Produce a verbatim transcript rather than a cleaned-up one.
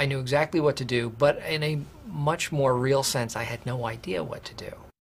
I knew exactly what to do, but in a much more real sense, I had no idea what to do.